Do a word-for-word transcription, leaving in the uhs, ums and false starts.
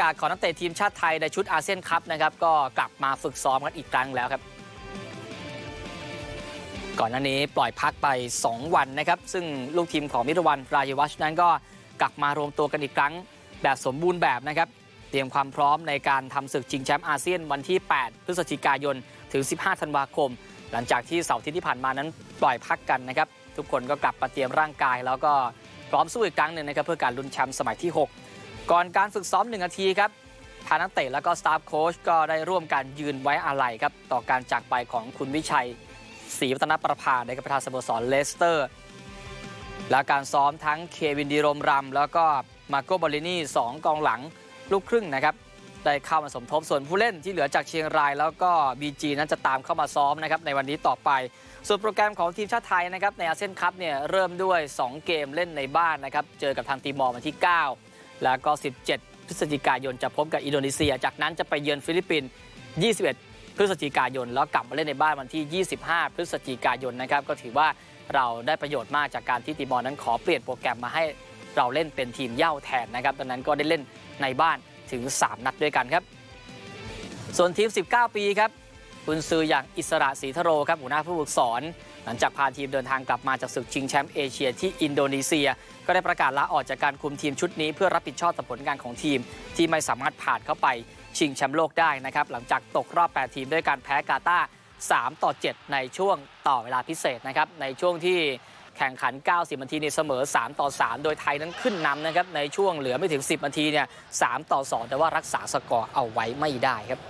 กาสของนักเตะทีมชาติไทยในชุดอาเซียนคัพนะครับก็กลับมาฝึกซ้อมกันอีกครั้งแล้วครับก่อนหน้านี้ปล่อยพักไปสองวันนะครับซึ่งลูกทีมของมิรวรรณ รายวัชนั้นก็กลับมารวมตัวกันอีกครั้งแบบสมบูรณ์แบบนะครับเตรียมความพร้อมในการทำศึกชิงแชมป์อาเซียนวันที่แปดพฤศจิกายนถึงสิบห้าธันวาคมหลังจากที่เสาร์อาทิตย์ที่ผ่านมานั้นปล่อยพักกันนะครับทุกคนก็กลับมาเตรียมร่างกายแล้วก็พร้อมสู้อีกครั้งหนึ่งนะครับเพื่อการลุ้นแชมป์สมัยที่หกก่อนการฝึกซ้อมหนึ่งนาทีครับทางนักเตะและก็สตาฟโค้ชก็ได้ร่วมกันยืนไว้อาลัยครับต่อการจากไปของคุณวิชัยศรีวัฒนประภาในประธานสโมสรเลสเตอร์และการซ้อมทั้งเควินดีโรมรัมแล้วก็มาโกบอลลินี่สองกองหลังลูกครึ่งนะครับได้เข้ามาสมทบส่วนผู้เล่นที่เหลือจากเชียงรายแล้วก็ บี จี นั้นจะตามเข้ามาซ้อมนะครับในวันนี้ต่อไปส่วนโปรแกรมของทีมชาติไทยนะครับในอาเซียนคัพเนี่ยเริ่มด้วยสองเกมเล่นในบ้านนะครับเจอกับทางตีมอร์วันที่เก้าแล้วก็สิบเจ็ดพฤศจิกายนจะพบกับอินโดนีเซียจากนั้นจะไปเยือนฟิลิปปินส์ยี่สิบเอ็ดพฤศจิกายนแล้วกลับมาเล่นในบ้านวันที่ยี่สิบห้าพฤศจิกายนนะครับก็ถือว่าเราได้ประโยชน์มากจากการที่ตีมอร์นั้นขอเปลี่ยนโปรแกรมมาให้เราเล่นเป็นทีมเย่าแทนนะครับดังนั้นก็ได้เล่นในบ้านถึงสามนัดด้วยกันครับส่วนทีมสิบเก้าปีครับกุนซืออย่างอิสระศรีทโรครับหัวหน้าผู้ฝึกสอนหลังจากพาทีมเดินทางกลับมาจากศึกชิงแชมป์เอเชียที่อินโดนีเซียก็ได้ประกาศลาออกจากการคุมทีมชุดนี้เพื่อรับผิดชอบต่อผลงานของทีมที่ไม่สามารถผ่านเข้าไปชิงแชมป์โลกได้นะครับหลังจากตกรอบแปดทีมด้วยการแพ้กาตาร์สามต่อเจ็ดในช่วงต่อเวลาพิเศษนะครับในช่วงที่แข่งขันเก้าสิบนาทีเนี่ยเสมอสามต่อสามโดยไทยนั้นขึ้นนำนะครับในช่วงเหลือไม่ถึงสิบนาทีเนี่ยสามต่อสองแต่ว่ารักษาสกอร์เอาไว้ไม่ได้ครับ